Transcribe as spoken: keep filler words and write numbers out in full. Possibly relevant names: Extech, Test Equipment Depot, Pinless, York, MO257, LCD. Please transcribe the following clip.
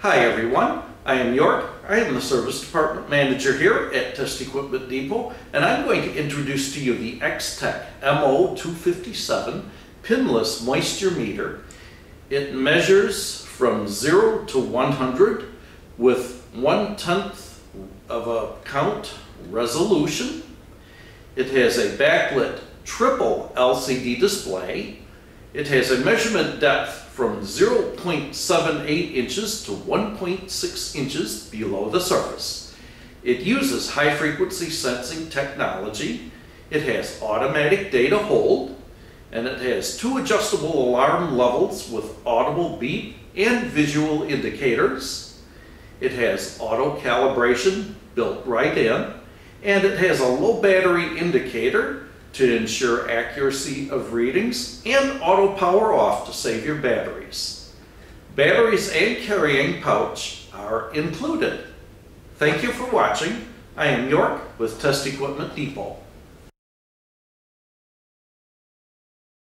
Hi everyone, I am York. I am the Service Department Manager here at Test Equipment Depot, and I'm going to introduce to you the Extech M O two fifty-seven pinless moisture meter. It measures from zero to one hundred with one-tenth of a count resolution. It has a backlit triple L C D display. It has a measurement depth from zero point seven eight inches to one point six inches below the surface. It uses high-frequency sensing technology. It has automatic data hold, and it has two adjustable alarm levels with audible beep and visual indicators. It has auto calibration built right in, and it has a low battery indicator to ensure accuracy of readings, and auto power off to save your batteries. Batteries and carrying pouch are included. Thank you for watching. I am York with Test Equipment Depot.